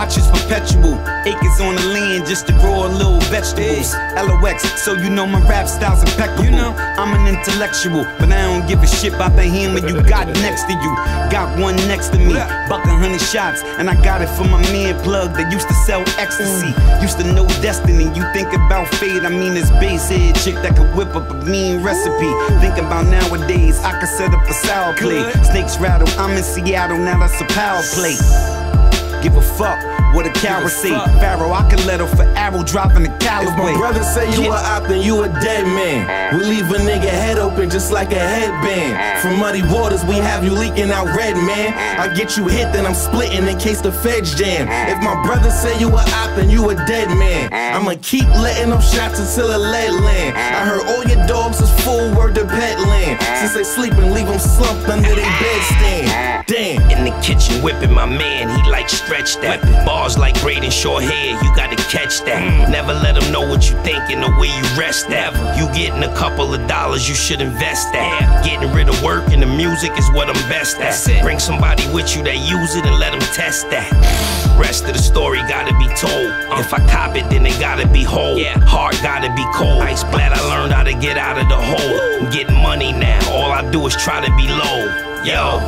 watch is perpetual. Acres on the land just to grow a little vegetables. LOX, so you know my rap style's impeccable. You know I'm an intellectual, but I don't give a shit about the hammer you got next to you. Got one next to me, buck 100 shots, and I got it from my man Plug that used to sell ecstasy. Used to know destiny. You think about fate, I mean this basehead chick that could whip up a mean recipe. Think about nowadays, I could set up a sour play. Snakes rattle, I'm in Seattle, now that's a power play. Give a fuck what a coward say. Pharaoh, I can let her for arrow dropping the Callaway. If my brother say you a op, then you a dead man. We leave a nigga head open just like a headband. From muddy waters, we have you leaking out red, man. I get you hit, then I'm splitting in case the feds jam. If my brother say you a op, then you a dead man. I'ma keep letting them shots until a lead land. I heard all your dogs is full, word to Petland. Since they sleeping, leave them slumped under their bedstand. Damn. In the kitchen whipping my man, he like stretch that. Bars like braiding short hair, you gotta catch that. Never let them know what you thinking or where you rest at. You getting a couple of dollars, you should invest that. Getting rid of work and the music is what I'm best at. Bring somebody with you that use it and let them test that. Rest of the story gotta be told. If I cop it, then it gotta be whole. Heart gotta be cold. Ice glad I learned how to get out of the hole. I'm getting money now, all I do is try to be low. Yo,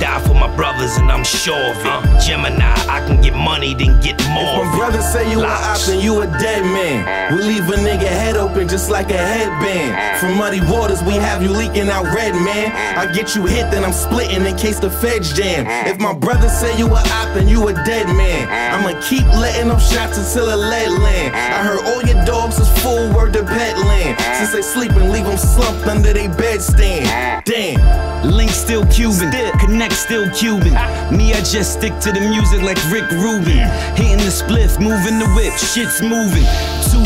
die for my brothers and I'm sure of it. Gemini, I can get money, then get more. If my brother say you a op, then you a dead man. We leave a nigga head open just like a headband. From muddy waters, we have you leaking out red, man. I get you hit, then I'm splitting in case the feds jam. If my brother say you a op, then you a dead man. I'ma keep letting them shots until a lead land. I heard all your dogs is full, word to Petland. Since they sleeping, leave them slumped under they bedstand. Damn. Link still Cuban, connect still Cuban. Me, I just stick to the music like Rick Rubin. Hitting the spliff, moving the whip, shit's moving.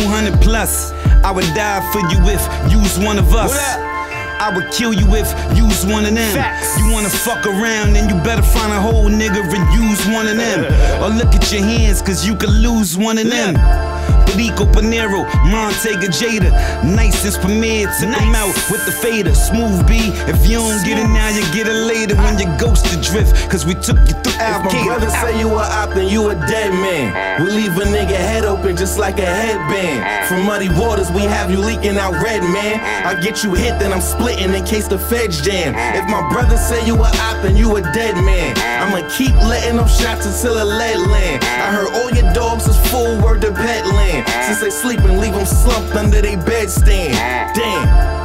200 plus, I would die for you if you's one of us. I would kill you if you's one of them. You wanna fuck around, then you better find a whole nigga and use one of them. Or look at your hands, cause you could lose one of them. Rico Panero, Montega Jada, nicest premiere, took him out with the fader. Smooth B, if you don't get it now, you get it later when your ghost to drift, cause we took you through our game. If my brother say you a op, then you a dead man. We leave a nigga head open just like a headband. From muddy waters, we have you leaking out red, man. I get you hit, then I'm splitting in case the feds jam. If my brother say you a op, then you a dead man. I'ma keep letting them shots until a lead land. I heard all your dogs is full, word to Petland. Since they sleeping, leave them slumped under they bedstand. Damn.